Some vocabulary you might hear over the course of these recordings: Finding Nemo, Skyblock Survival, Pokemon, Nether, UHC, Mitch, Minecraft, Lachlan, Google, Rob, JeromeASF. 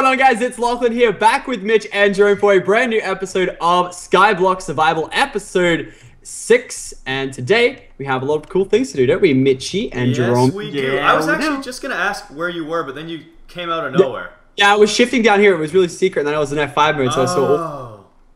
going on, guys? It's Lachlan here, back with Mitch and Jerome for a brand new episode of Skyblock Survival, episode 6. And today we have a lot of cool things to do, don't we, Mitchy and Jerome? We do. Yeah, I was actually just gonna ask where you were, but then you came out of nowhere. Yeah, I was shifting down here. It was really secret, and then I was in F5 mode, so I saw all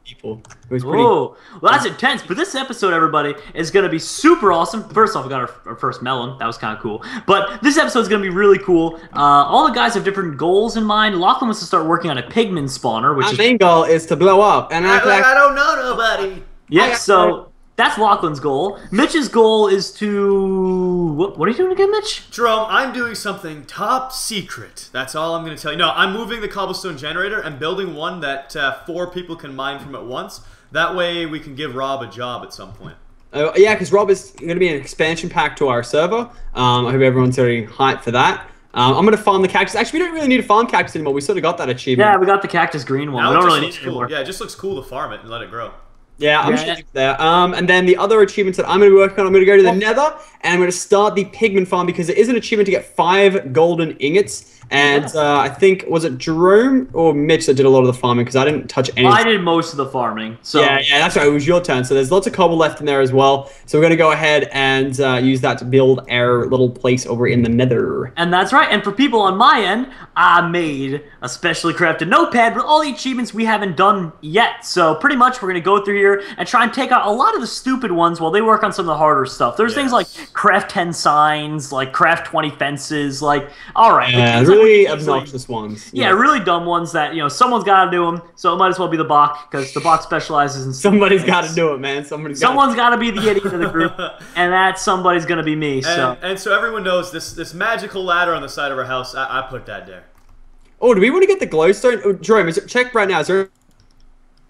people. It was pretty. Whoa, well, that's intense. But this episode, everybody, is gonna be super awesome. First off, we got our first melon. That was kind of cool. But this episode is gonna be really cool. All the guys have different goals in mind. Lachlan wants to start working on a pigman spawner, which my main goal is to blow up. And I don't know nobody. Yeah, so that's Lachlan's goal. Mitch's goal is to... What are you doing again, Mitch? Jerome, I'm doing something top secret. That's all I'm going to tell you. No, I'm moving the cobblestone generator and building one that 4 people can mine from at once. That way we can give Rob a job at some point. Yeah, because Rob is going to be an expansion pack to our server. I hope everyone's already hyped for that. I'm going to farm the cactus. Actually, we don't really need to farm cactus anymore. We sort of got that achievement. Yeah, we got the cactus green one. Now we don't really need it anymore. Yeah, it just looks cool to farm it and let it grow. Yeah, I'm sure there. And then the other achievements that I'm going to be working on, I'm going to go to the Nether, and I'm going to start the pigman farm, because it is an achievement to get 5 golden ingots. And I think, was it Jerome or Mitch that did a lot of the farming, because I didn't touch anything. I did most of the farming. So. Yeah, that's right. It was your turn. So there's lots of cobble left in there as well. So we're going to go ahead and use that to build our little place over in the Nether. And that's right. And for people on my end, I made a specially crafted notepad with all the achievements we haven't done yet. So pretty much we're going to go through here and try and take out a lot of the stupid ones while they work on some of the harder stuff. There's things like craft 10 signs, like craft 20 fences, like, alright. Yeah, really obnoxious ones. Yeah, really dumb ones that, you know, someone's got to do them, so it might as well be the Bach, because the Bach specializes in... Somebody's got to do it, man. Someone's got to be the idiot of the group, and that somebody's going to be me. And so everyone knows this magical ladder on the side of our house, I put that there. Oh, do we want to get the glowstone? Oh, Jerome, check right now. Is there...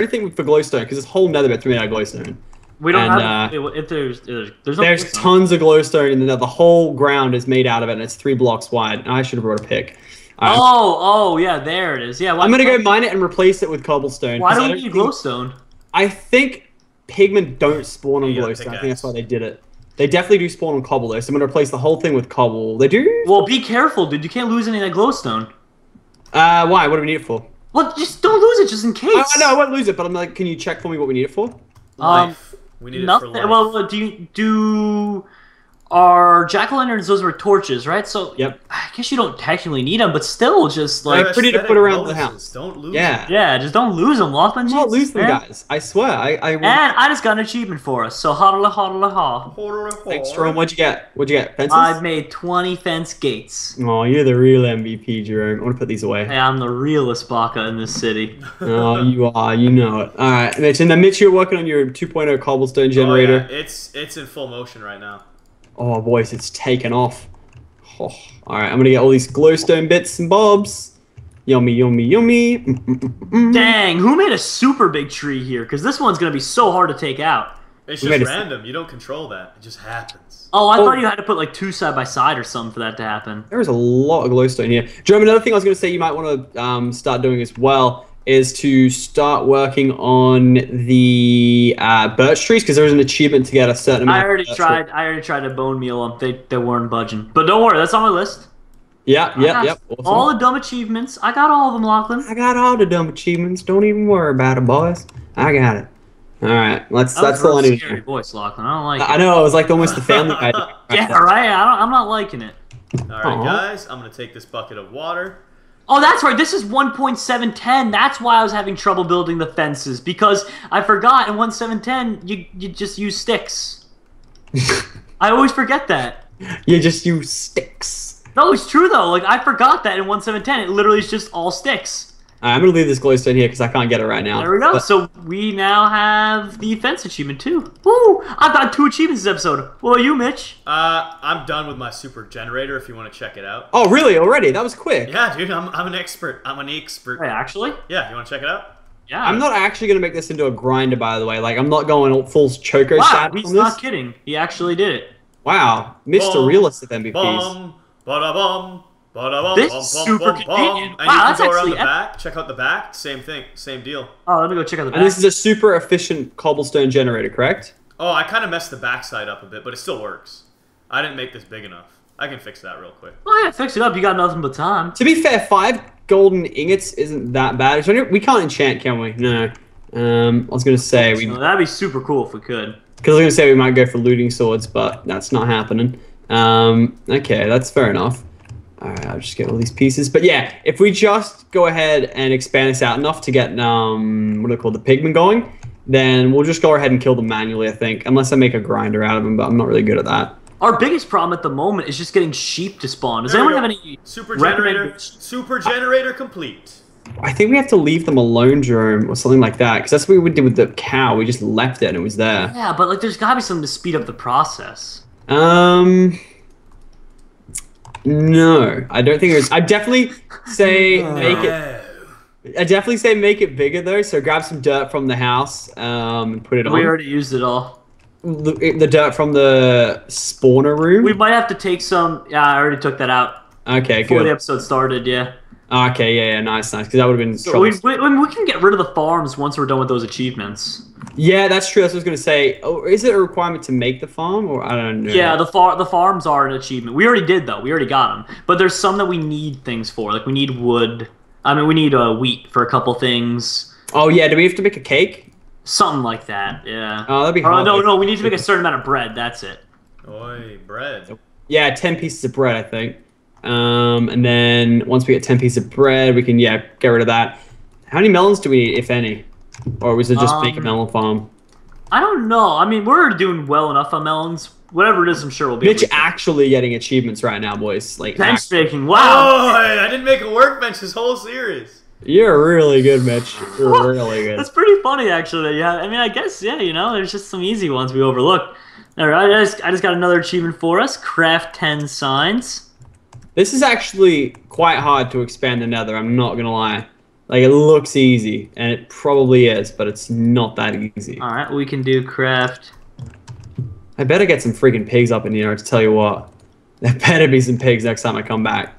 Anything for glowstone, because this whole nether bit's made out of glowstone. We don't have. If there's tons of glowstone in the nether. The whole ground is made out of it, and it's 3 blocks wide. And I should have brought a pick. Oh, yeah, there it is. Yeah, I'm gonna go mine it and replace it with cobblestone. Why don't we need glowstone? I think pigmen don't spawn on glowstone. I think that's why they did it. They definitely do spawn on cobble though, so I'm gonna replace the whole thing with cobble. They do. Well, be careful, dude. You can't lose any of that glowstone. Why? What do we need it for? Well, just don't lose it, just in case. I know I won't lose it, but I'm like, can you check for me what we need it for? Life. We need nothing. It for life. Well, do our jack-o'-lanterns? Those were torches, right? So I guess you don't technically need them, but still, just like pretty to put around the house. Don't lose. Yeah, just don't lose them, Lachlan. Don't lose them, guys. I swear. And I just got an achievement for us. So hodla hodla ha. Thanks, Jerome. What'd you get? Fences? I've made 20 fence gates. Oh, you're the real MVP, Jerome. I want to put these away. Hey, I'm the realest baka in this city. Oh, you are. You know it. All right, Mitch. And then Mitch, you're working on your 2.0 cobblestone generator. Oh, yeah. It's in full motion right now. Oh, boys, it's taken off. Oh, all right, I'm going to get all these glowstone bits and bobs. Yummy, yummy, yummy. Dang, who made a super big tree here? Because this one's going to be so hard to take out. It's just random. You don't control that. It just happens. Oh, I thought you had to put, like, 2 side by side or something for that to happen. There is a lot of glowstone here. Jerome, another thing I was going to say you might want to start doing as well is to start working on the birch trees, because there was an achievement to get a certain amount. I already tried to bone meal them. They weren't budging. But don't worry, that's on my list. Yeah. Awesome. All the dumb achievements. I got all of them, Lachlan. I got all the dumb achievements. Don't even worry about it, boys. I got it. All right, that's all I need. Scary voice, Lachlan. I don't like it. I know. It was like almost the family guy. Yeah, right. I'm not liking it. All right, guys. I'm gonna take this bucket of water. Oh, that's right. This is 1.710. That's why I was having trouble building the fences, because I forgot in 1.710 you just use sticks. I always forget that. You just use sticks. No, it's true though. Like I forgot that in 1.710 it literally is just all sticks. I'm gonna leave this glowstone here because I can't get it right now. There we go. So we now have the fence achievement too. Woo! I've got 2 achievements this episode. What about you, Mitch? I'm done with my super generator. If you want to check it out. Oh, really? Already? That was quick. Yeah, dude. I'm an expert. I'm an expert. Wait, actually? Yeah. You want to check it out? Yeah. I'm not actually gonna make this into a grinder, by the way. Like, I'm not going full choker. Wow, he's not kidding. He actually did it. Wow, Mr. Realist at MVPs. Bum, ba-da-bum. This is super convenient. And wow, you can go around the back, check out the back, same thing, same deal. Oh, let me go check out the back. And this is a super efficient cobblestone generator, correct? Oh, I kind of messed the backside up a bit, but it still works. I didn't make this big enough. I can fix that real quick. Oh, yeah, fix it up. You got nothing but time. To be fair, 5 golden ingots isn't that bad. We can't enchant, can we? No. I was going to say... that'd be super cool if we could. Because I was going to say we might go for looting swords, but that's not happening. Okay, that's fair enough. Alright, I'll just get all these pieces. But yeah, if we just go ahead and expand this out enough to get, what do they call the pigmen going, then we'll just go ahead and kill them manually, I think. Unless I make a grinder out of them, but I'm not really good at that. Our biggest problem at the moment is just getting sheep to spawn. Does anyone have any... Super generator complete. I think we have to leave them alone, Jerome, or something like that, because that's what we did with the cow. We just left it and it was there. Yeah, but like, there's gotta be something to speed up the process. No, I don't think there's. I definitely say make it. I definitely say make it bigger though. So grab some dirt from the house, and put it on. We already used it all. The dirt from the spawner room. We might have to take some. Yeah, I already took that out. Okay, before the episode started, yeah. Okay, yeah, nice, nice. Because that would have been. So we can get rid of the farms once we're done with those achievements. Yeah, that's true. That's what I was gonna say. Oh, is it a requirement to make the farm, or I don't know? Yeah, the farms are an achievement. We already did though. We already got them. But there's some that we need things for. Like we need wood. I mean, we need wheat for a couple things. Oh yeah, do we have to make a cake? Something like that. Yeah. Oh, that'd be. Hard. No, we need to make a certain amount of bread. That's it. Oi, bread. Yeah, 10 pieces of bread, I think. And then once we get 10 pieces of bread, we can get rid of that. How many melons do we need, if any? Or was it just make a melon farm? I don't know. I mean, we're doing well enough on melons. Whatever it is, I'm sure we'll be. Mitch actually getting achievements right now, boys. Like bench making. Wow! Oh, I didn't make a workbench this whole series. You're really good, Mitch. You're really good. That's pretty funny, actually. Yeah. I mean, I guess you know, there's just some easy ones we overlooked. All right, I just got another achievement for us. Craft 10 signs. This is actually quite hard to expand the nether, I'm not gonna lie. Like, it looks easy, and it probably is, but it's not that easy. Alright, we can do craft. I better get some freaking pigs up in here, to tell you what. There better be some pigs next time I come back.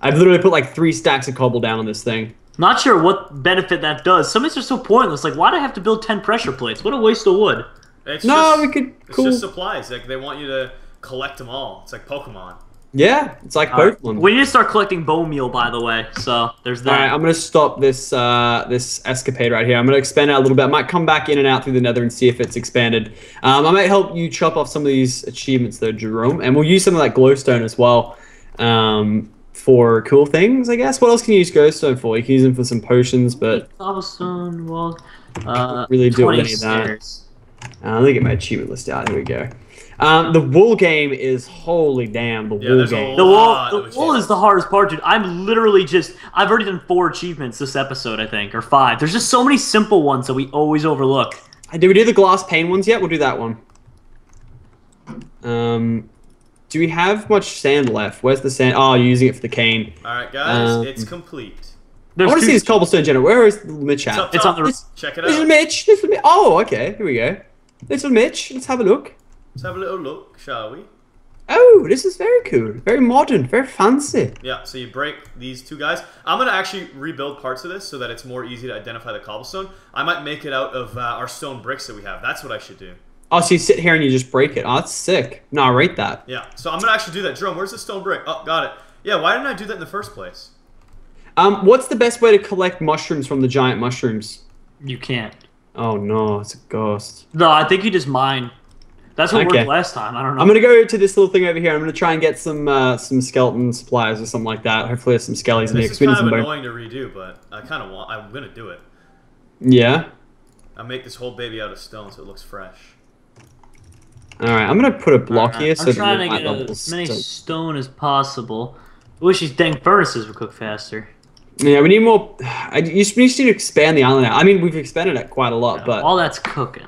I've literally put like 3 stacks of cobble down on this thing. Not sure what benefit that does. Some of these are so pointless, like why do I have to build 10 pressure plates? What a waste of wood. It's it's just supplies, like they want you to collect them all. It's like Pokemon. Yeah, it's like both. We need to start collecting bone meal, by the way. So there's that. All right, I'm gonna stop this this escapade right here. I'm gonna expand out a little bit. I might come back in and out through the nether and see if it's expanded. I might help you chop off some of these achievements though, Jerome, and we'll use some of that glowstone as well for cool things, I guess. What else can you use glowstone for? You can use them for some potions, but cobblestone walls. Can't really do any of that. Let me get my achievement list out. Here we go. The wool game is holy damn. The wool game. The wool is the hardest part, dude. I'm literally I've already done 4 achievements this episode, I think, or 5. There's just so many simple ones that we always overlook. Did we do the glass pane ones yet? We'll do that one. Do we have much sand left? Where's the sand? Oh, you're using it for the cane. All right, guys, it's complete. I want to see this cobblestone generator. Where is Mitch at? It's on the. Check it out. This is Mitch. This is Mitch. Oh, okay. Here we go. This is Mitch. Let's have a look. Let's have a little look, shall we? Oh, this is very cool. Very modern. Very fancy. Yeah, so you break these 2 guys. I'm going to actually rebuild parts of this so that it's more easy to identify the cobblestone. I might make it out of our stone bricks that we have. That's what I should do. Oh, so you sit here and you just break it. Oh, that's sick. No, I rate that. Yeah, so I'm going to actually do that. Jerome, where's the stone brick? Oh, got it. Yeah, why didn't I do that in the first place? What's the best way to collect mushrooms from the giant mushrooms? You can't. Oh, no. It's a ghost. No, I think you just mine. That's what worked last time. I don't know. I'm gonna go to this little thing over here. I'm gonna try and get some skeleton supplies or something like that. Hopefully, there's some skellies in here. This is kind of annoying to redo, but I kind of want. I'm gonna do it. Yeah. I make this whole baby out of stone, so it looks fresh. All right, I'm gonna put a block here. I'm trying to get as many stone as possible. I wish these dang furnaces would cook faster. Yeah, we need more. You just need to expand the island out. I mean, we've expanded it quite a lot, but all that's cooking.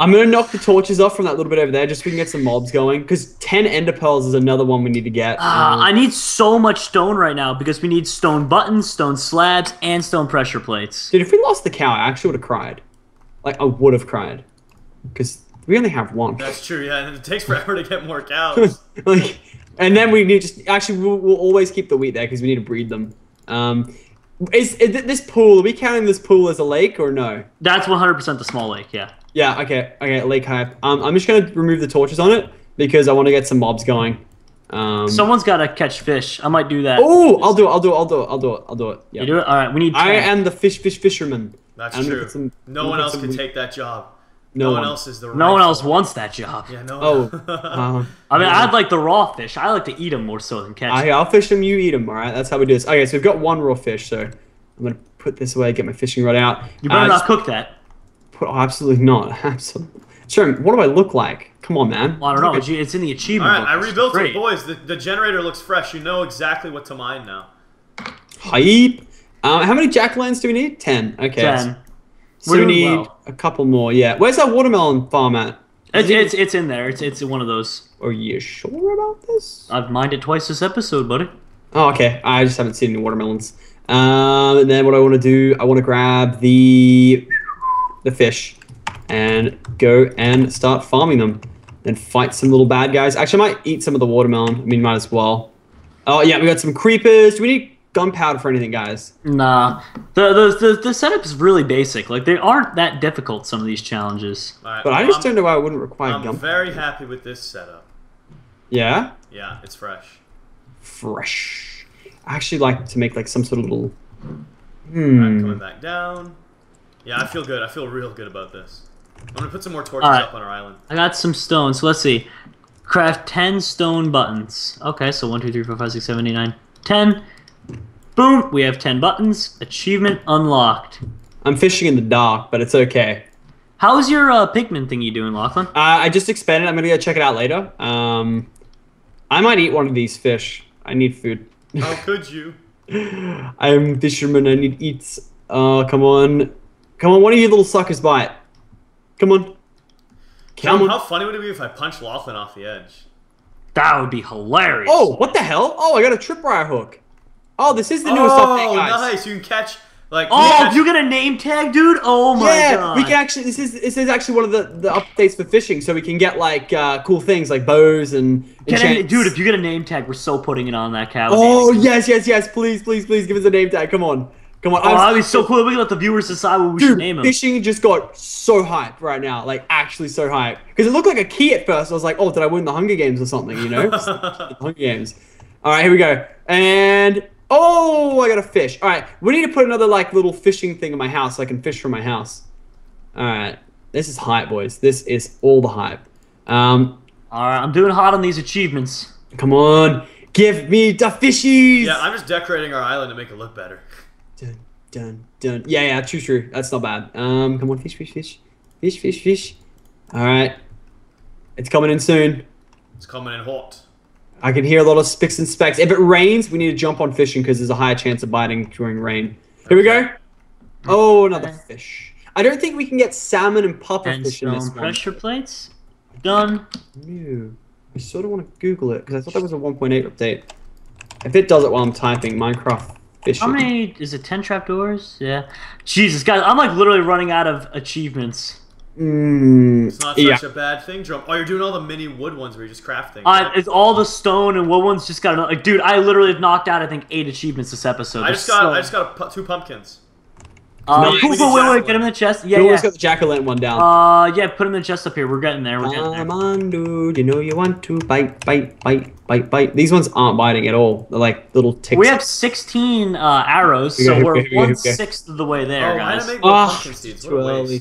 I'm going to knock the torches off from that little bit over there just so we can get some mobs going. Because 10 ender pearls is another one we need to get. I need so much stone right now because we need stone buttons, stone slabs, and stone pressure plates. Dude, if we lost the cow, I actually would have cried. Like, I would have cried. Because we only have one. That's true, yeah. And it takes forever to get more cows. Like, and then we need just... Actually, we'll always keep the wheat there because we need to breed them. Is this pool, are we counting this pool as a lake or no? That's 100% the small lake, yeah. Yeah, okay, lake hype. I'm just going to remove the torches on it because I want to get some mobs going. Someone's got to catch fish. I might do that. Oh, I'll do it. Yeah. You do it? All right, we need... I am the fisherman. That's true. No one else can take that job. No one else is the right. No one else wants that job. Yeah, no one. Oh. I mean, I'd like the raw fish. I like to eat them more so than catch them. I'll fish them, you eat them, all right? That's how we do this. Okay, so we've got one raw fish, so I'm going to put this away, get my fishing rod out. You better not cook that. Oh, absolutely not. Absolutely. Sure, what do I look like? Come on, man. Well, I don't know. It's in the achievement book. All right, I rebuilt it, boys. The generator looks fresh. You know exactly what to mine now. Hype. How many jack-o'-lanterns do we need? 10. Okay. 10. So we need a couple more, yeah. Where's that watermelon farm at? It's in there. It's one of those. Are you sure about this? I've mined it twice this episode, buddy. Oh, okay. I just haven't seen any watermelons. And then what I want to do, I want to grab the fish and go and start farming them and fight some little bad guys. Actually, I might eat some of the watermelon. I mean, might as well. Oh, yeah, we got some creepers. Do we need gunpowder for anything, guys? Nah. The setup is really basic. Like, they aren't that difficult, some of these challenges. Right, but well, I just don't know why I wouldn't require gunpowder. I'm very happy with this setup. Yeah? Yeah, it's fresh. Fresh. I actually like to make, like, some sort of little... Right, coming back down. Yeah, I feel good. I feel real good about this. I'm going to put some more torches up on our island. I got some stone, so let's see. Craft 10 stone buttons. Okay, so 1, 2, 3, 4, 5, 6, 7, 8, 9, 10. Boom! We have 10 buttons. Achievement unlocked. I'm fishing in the dark, but it's okay. How's your pigment thingy doing, Lachlan? I just expanded. I'm going to go check it out later. I might eat one of these fish. I need food. How could you? I'm fisherman. I need eats. Come on. Come on, one of you little suckers bite. Come on. Come on. How funny would it be if I punched Lachlan off the edge? That would be hilarious. Oh, what the hell? Oh, I got a tripwire hook. Oh, this is the newest update, guys. Oh, nice! You can catch like. Oh, you got a name tag, dude! Oh my god! Yeah, we can actually. This is actually one of the updates for fishing, so we can get like cool things like bows and. Dude, if you get a name tag, we're so putting it on that cow. Oh yes! Please, give us a name tag. Come on! Oh, that'd be so cool. We can let the viewers decide what we should name them. Fishing just got so hyped right now, like actually so hyped. Because it looked like a key at first. I was like, oh, did I win the Hunger Games or something? You know, the Hunger Games. All right, here we go, and. Oh, I got a fish. All right, we need to put another like little fishing thing in my house so I can fish from my house. All right, this is hype, boys. This is all the hype. All right, I'm doing hot on these achievements. Come on, give me the fishies. Yeah, I'm just decorating our island to make it look better. Dun dun dun. Yeah, true. That's not bad. Come on, fish. All right, it's coming in soon. It's coming in hot. I can hear a lot of spicks and specks. If it rains, we need to jump on fishing because there's a higher chance of biting during rain. Here we go. Oh, another fish. I don't think we can get salmon and puffer fish in this one. Pressure plates. Done. Ew. I sort of want to Google it because I thought that was a 1.8 update. If it does it while I'm typing, Minecraft fishing. How many? Is it 10 trapdoors? Yeah. Jesus, guys, I'm like literally running out of achievements. It's not such a bad thing, Jerome. Oh, you're doing all the mini wood ones where you're just crafting. Right? It's all the stone and wood ones. Just got another, like, dude. I literally have knocked out, I think, 8 achievements this episode. I just got 2 pumpkins. Wait, get them in the chest. Yeah, yeah. Got the jack-o'-lantern one down. Yeah, put them in the chest up here. We're getting there. Come on, dude. You know you want to bite. These ones aren't biting at all. They're like little ticks. We have 16 arrows, so we're 1/6 of the way there, guys.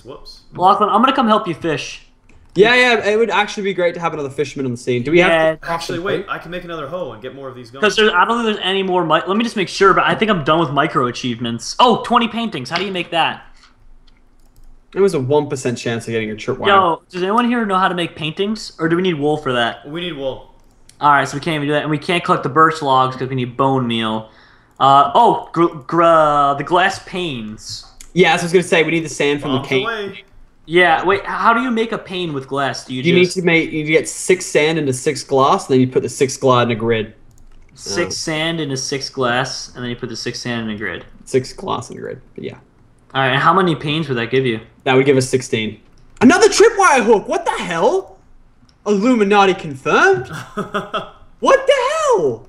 Whoops. Lachlan, I'm gonna come help you fish. Yeah, it would actually be great to have another fisherman on the scene. Do we have to actually wait? I can make another hoe and get more of these guns. Because I don't think there's any more. Let me just make sure, but I think I'm done with micro achievements. Oh, 20 paintings. How do you make that? It was a 1% chance of getting a tripwire. Yo, does anyone here know how to make paintings, or do we need wool for that? We need wool. All right, so we can't even do that, and we can't collect the birch logs because we need bone meal. The glass panes. Yeah, that's what I was gonna say. We need the sand from the cane. Yeah, wait, how do you make a pane with glass? You get 6 sand into 6 glass, and then you put the 6 glass in a grid. 6 sand into 6 glass, and then you put the 6 sand in a grid. 6 glass in a grid, but yeah. All right, and how many panes would that give you? That would give us 16. Another tripwire hook! What the hell? Illuminati confirmed? What the hell?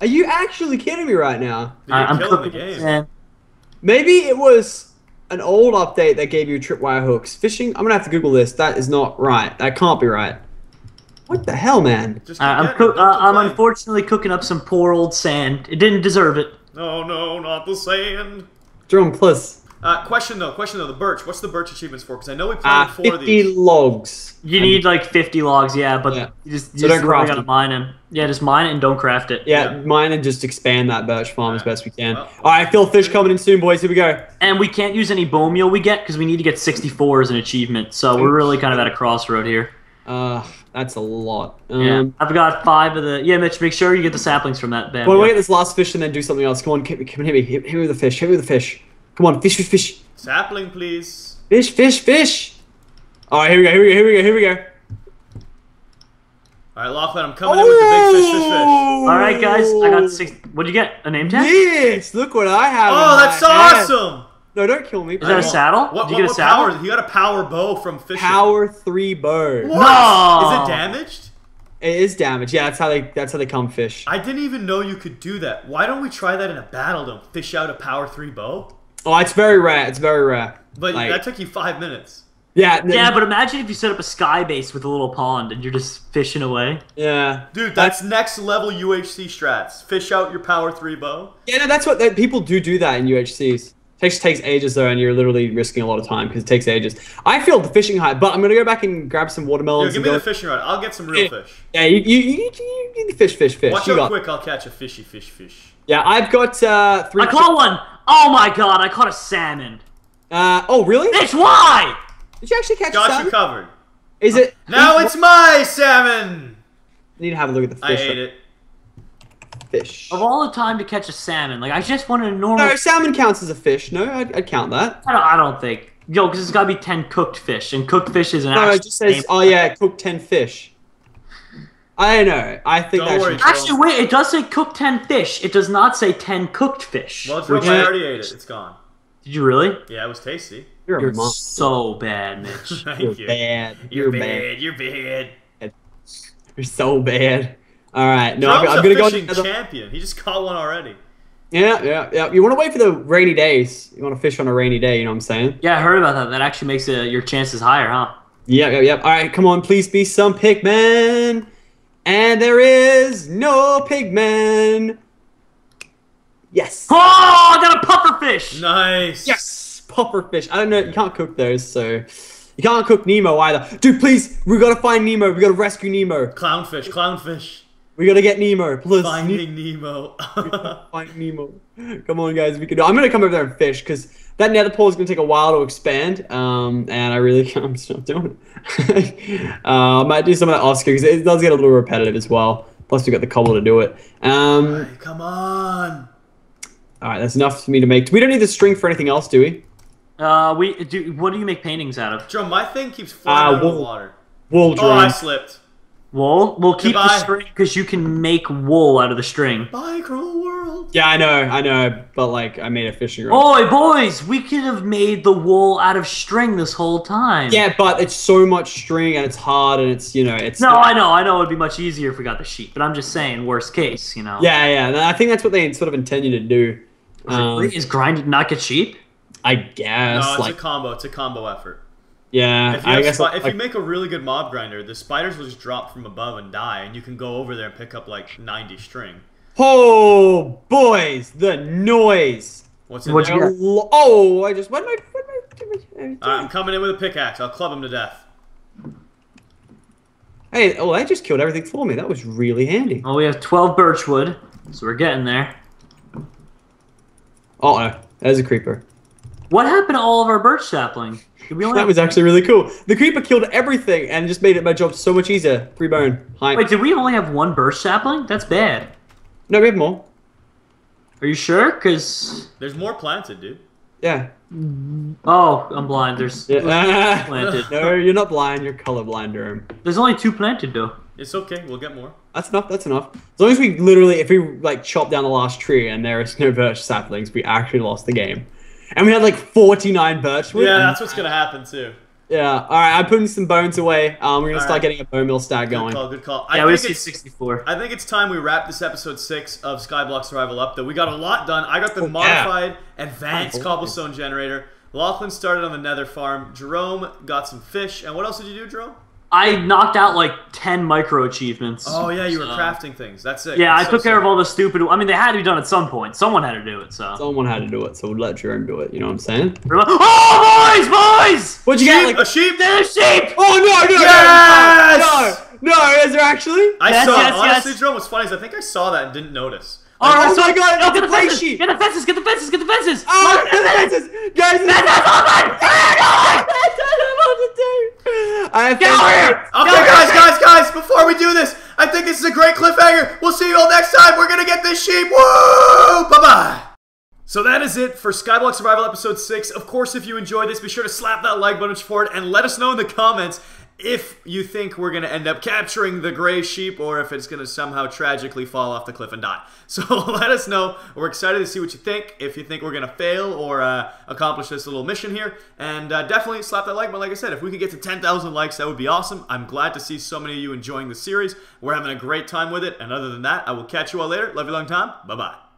Are you actually kidding me right now? Dude, I'm killing the game. Maybe it was... an old update that gave you tripwire hooks. Fishing, I'm gonna have to Google this. That is not right. That can't be right. What the hell, man? Just I'm unfortunately cooking up some poor old sand. It didn't deserve it. No, no, not the sand. Jerome, plus. Question though, the birch. What's the birch achievements for? Because I know we planned 50 logs. You need like 50 logs, yeah, but you just gotta mine them. Yeah, just mine it and don't craft it. Yeah, mine and just expand that birch farm as best we can. Well, all right, I feel fish coming in soon, boys. Here we go. And we can't use any bone meal we get because we need to get 64 as an achievement. So we're really kind of at a crossroad here. That's a lot. Yeah, I've got 5 of the. Yeah, Mitch, make sure you get the saplings from that. Well, we get this last fish and then do something else. Come on, hit me with the fish. Hit me with the fish. Come on, fish, fish, fish. Sapling, please. Fish, fish, fish. All right, here we go, here we go, here we go, here we go. All right, Lachlan, I'm coming in with the big fish, fish, fish. All right, guys, I got 6. What'd you get? A name tag? Yes, look what I have. Oh, that's awesome. No, don't kill me. Is that a saddle? Did you get a saddle? You got a power bow from fishing. Power 3 bow. What? No. Is it damaged? It is damaged. Yeah, that's how they come fish. I didn't even know you could do that. Why don't we try that in a battle to fish out a power 3 bow? Oh, it's very rare. It's very rare. But like, that took you 5 minutes. Yeah. Yeah, but imagine if you set up a sky base with a little pond and you're just fishing away. Yeah. Dude, that's next level UHC strats. Fish out your power 3 bow. Yeah, no, that's what people do that in UHCs. It takes ages, though, and you're literally risking a lot of time because it takes ages. I feel the fishing hype, but I'm going to go back and grab some watermelons. Yo, give me the fishing rod. I'll get some real fish. Yeah, you fish, fish, fish. Watch out quick. I'll catch a fishy fish, fish. Yeah, I've got 3... I caught one! Oh my god, I caught a salmon. Oh, really? Mitch, why? Did you actually catch a salmon? Got you covered. Is it... Now it's my salmon! I need to have a look at the fish. I ate it. Fish. Of all the time to catch a salmon, like I just wanted a normal... No, salmon counts as a fish. No, I'd count that. I don't think. Yo, because it's got to be 10 cooked fish, and cooked fish is an actual... No, it just says, oh yeah, cooked 10 fish. I don't know. I think actually, wait, it does say cook 10 fish. It does not say 10 cooked fish. Well, it's I already ate it. It's gone. Did you really? Yeah, it was tasty. You're so bad, Mitch. You're bad. You're bad. You're bad. You're so bad. All right, no, I'm gonna go. Fishing champion. He just caught one already. Yeah, yeah, yeah. You want to wait for the rainy days. You want to fish on a rainy day. You know what I'm saying? Yeah, I heard about that. That actually makes your chances higher, huh? Yeah, yeah, yeah. All right, come on, please be some pigman. And there is no pigman. Yes. Oh, I got a pufferfish. Nice. Yes, pufferfish. I don't know. You can't cook those, so. You can't cook Nemo either. Dude, please. We got to find Nemo. We got to rescue Nemo. Clownfish, clownfish. We got to get Nemo. Please. Finding Nemo. Find Nemo. Come on, guys. We can do it. I'm going to come over there and fish because that nether pool is going to take a while to expand. And I really can't. I'm just not doing it. I might do some of that Oscar because it does get a little repetitive as well. Plus, we got the cobble to do it. Hey, come on. All right. That's enough for me to make. We don't need the string for anything else, do we? We do. What do you make paintings out of? Joe, my thing keeps flying out of the water. Wool, Joe. Oh, I slipped. Wool? Well, keep the string because you can make wool out of the string. Bye, cruel world. Yeah, I know, but like I made a fishing rod. Oh, boys, we could have made the wool out of string this whole time. Yeah, but it's so much string and it's hard and it's, you know, it's... No, I know it'd be much easier if we got the sheep, but I'm just saying, worst case, you know. Yeah, yeah, I think that's what they sort of intend you to do. Is grinding not get sheep? I guess. No, it's like a combo. It's a combo effort. Yeah, if you if you make a really good mob grinder, the spiders will just drop from above and die, and you can go over there and pick up like 90 string. Oh, boys, the noise! What's in there? Oh, I just... What am I doing? I'm coming in with a pickaxe. I'll club him to death. Hey, oh, that just killed everything for me. That was really handy. Oh, we have 12 birch wood, so we're getting there. Uh-oh, that is a creeper. What happened to all of our birch sapling? That was actually really cool. The creeper killed everything and just made my job so much easier. 3 bone. Hi. Wait, did we only have 1 birch sapling? That's bad. No, we have more. Are you sure? Because... There's more planted, dude. Yeah. Oh, I'm blind. There's... Yeah. Planted. No, you're not blind. You're colorblind, Durham. There's only 2 planted, though. It's okay. We'll get more. That's enough. That's enough. As long as we literally... If we, like, chop down the last tree and there is no birch saplings, we actually lost the game. And we had like 49 birchwood. Yeah, that's what's gonna happen too. Yeah. All right, I'm putting some bones away. We're gonna start getting a bone mill stack going. Good call. Good call. Yeah, we see 64. I think it's time we wrap this episode 6 of Skyblock Survival up. Though we got a lot done. I got the modified advanced cobblestone generator. Lachlan started on the Nether farm. Jerome got some fish. And what else did you do, Jerome? I knocked out like 10 micro achievements. Oh yeah, you were crafting things. That's it. Yeah, I took care of all the stupid. I mean, they had to be done at some point. Someone had to do it. So someone had to do it. So we'll let Jerome do it. You know what I'm saying? Oh, boys! What'd you get? Like, a sheep? There's a sheep! Oh no! No! Yes! No! No! Is there actually? I saw. Yes, honestly, Jerome, what's funny is I think I saw that and didn't notice. Like, oh my god! No, get the fences! Sheep. Get the fences! Get the fences! Get the fences! Oh, the fences! Guys, get over here! Okay, guys! Before we do this, I think this is a great cliffhanger. We'll see you all next time. We're gonna get this sheep. Woo! Bye bye. So that is it for Skyblock Survival Episode 6. Of course, if you enjoyed this, be sure to slap that like button for it, and let us know in the comments if you think we're going to end up capturing the gray sheep or if it's going to somehow tragically fall off the cliff and die. So let us know. We're excited to see what you think, if you think we're going to fail or accomplish this little mission here. And definitely slap that like button. Like I said, if we could get to 10,000 likes, that would be awesome. I'm glad to see so many of you enjoying the series. We're having a great time with it. And other than that, I will catch you all later. Love you long time. Bye-bye.